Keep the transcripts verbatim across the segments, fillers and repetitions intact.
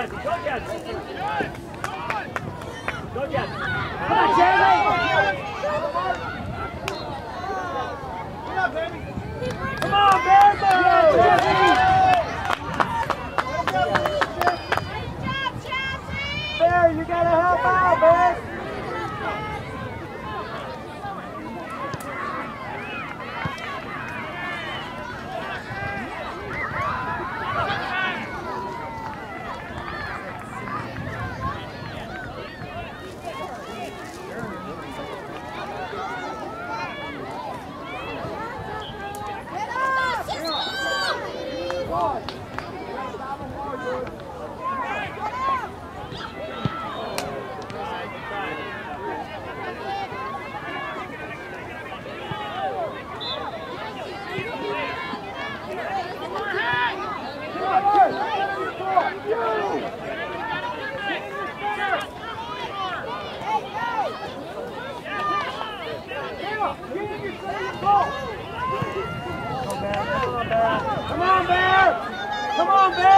Jets, go Jets! Go Jets! Come on, Jazzy! Come on, Bear! Bear, you gotta help out, Bear! Come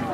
on.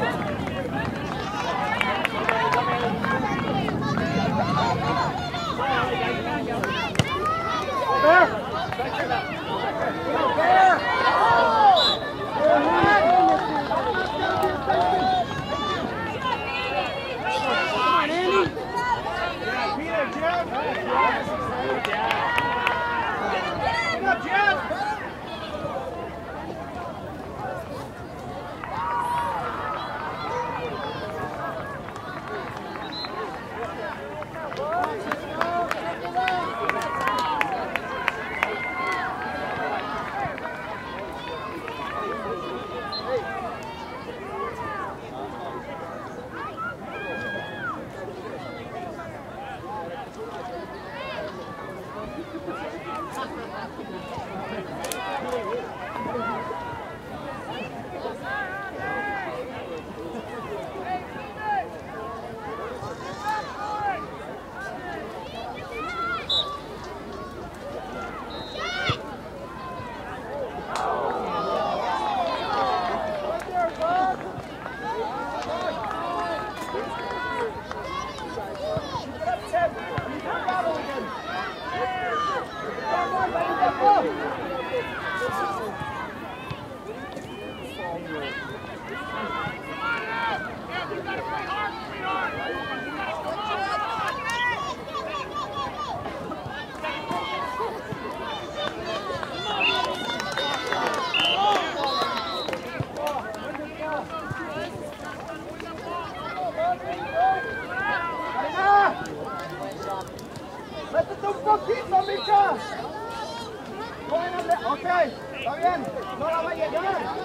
bien. No la va a llegar.